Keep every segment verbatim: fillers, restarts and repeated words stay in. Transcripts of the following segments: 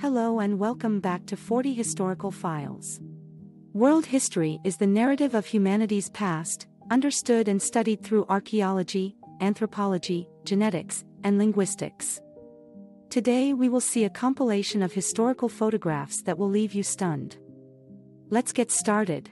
Hello and welcome back to forty Historical Files. World history is the narrative of humanity's past, understood and studied through archaeology, anthropology, genetics, and linguistics. Today we will see a compilation of historical photographs that will leave you stunned. Let's get started.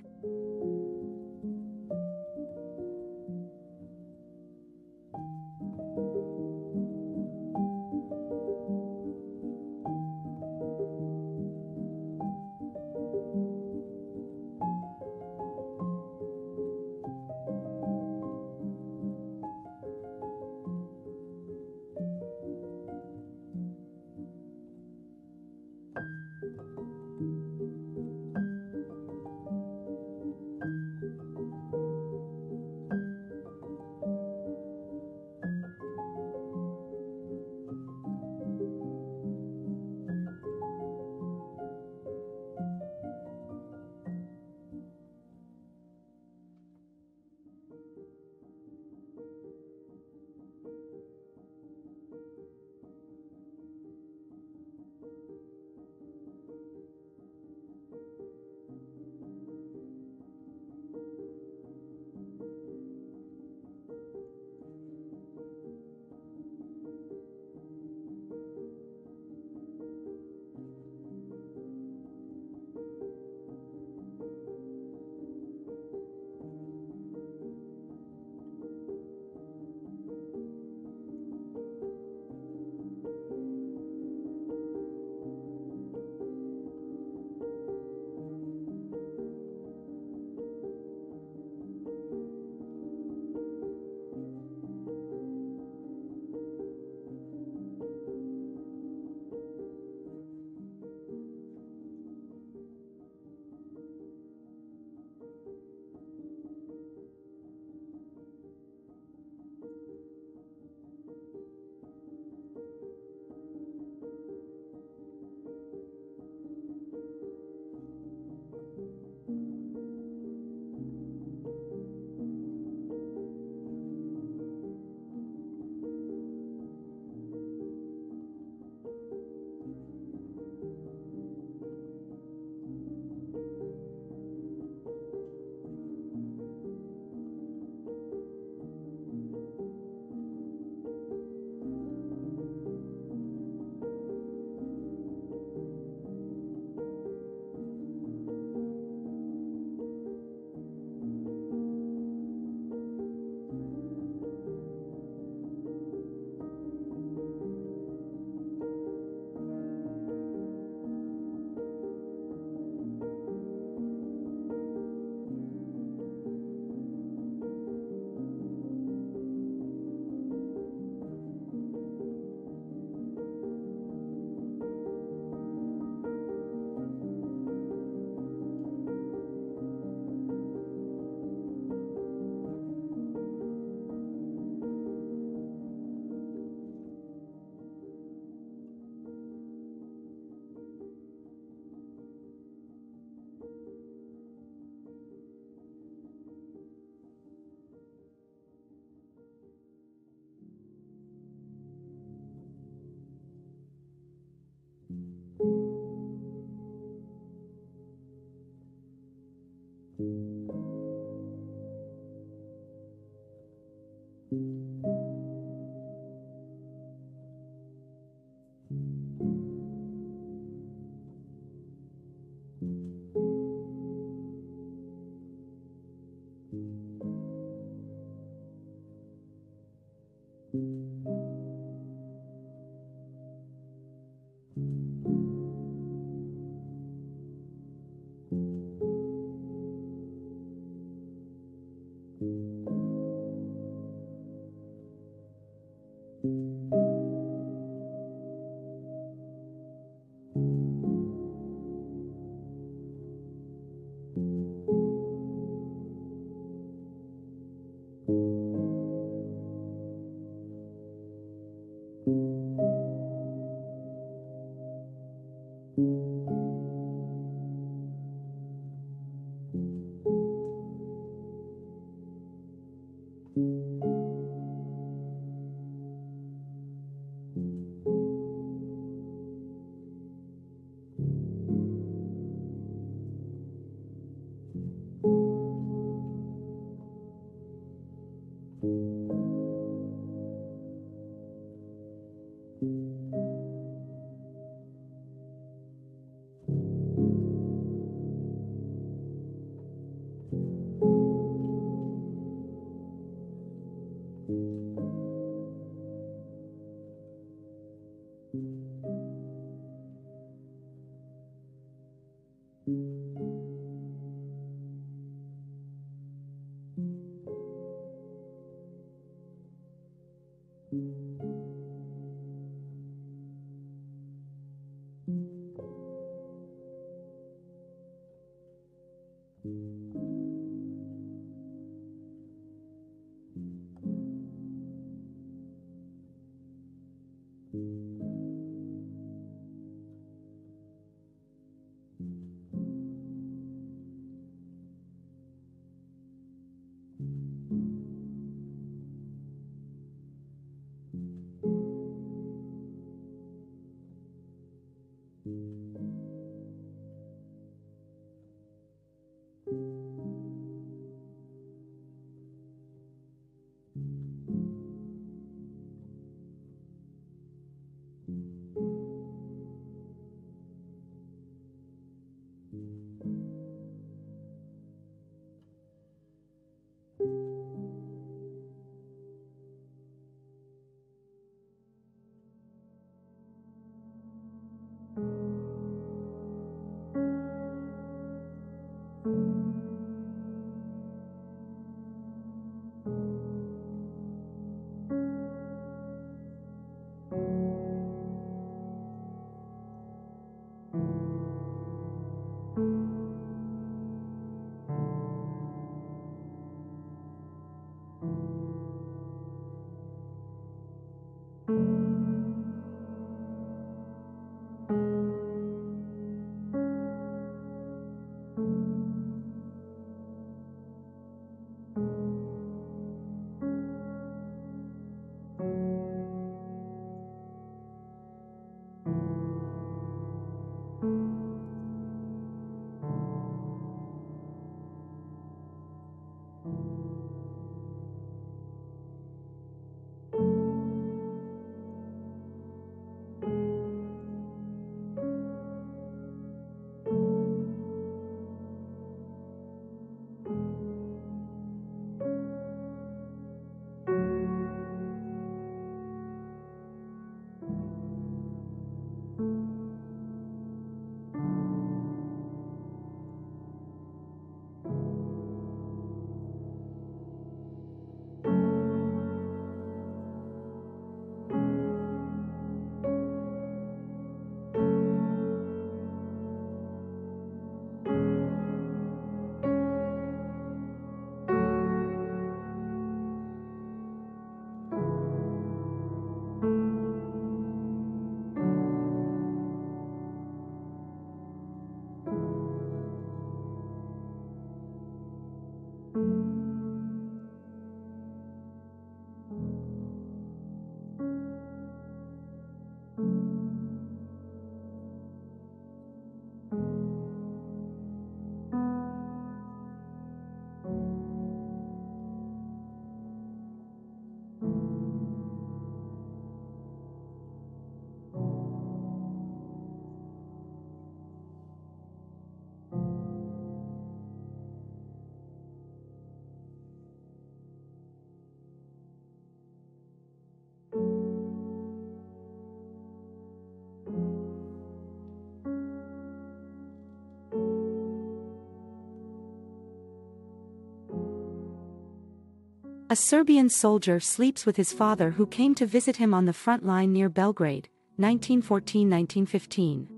A Serbian soldier sleeps with his father who came to visit him on the front line near Belgrade, nineteen fourteen to nineteen fifteen.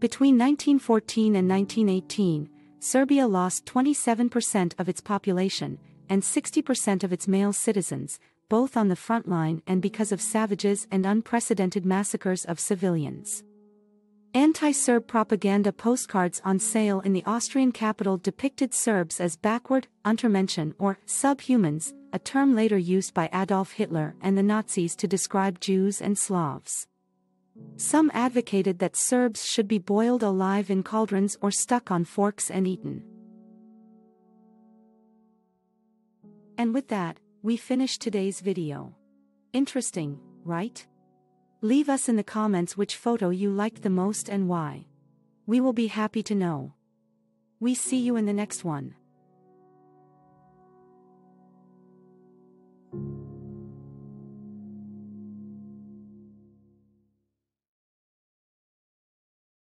Between nineteen fourteen and nineteen eighteen, Serbia lost twenty-seven percent of its population and sixty percent of its male citizens, both on the front line and because of savages and unprecedented massacres of civilians. Anti-Serb propaganda postcards on sale in the Austrian capital depicted Serbs as backward, untermenschen or subhumans, a term later used by Adolf Hitler and the Nazis to describe Jews and Slavs. Some advocated that Serbs should be boiled alive in cauldrons or stuck on forks and eaten. And with that, we finish today's video. Interesting, right? Leave us in the comments which photo you liked the most and why. We will be happy to know. We see you in the next one.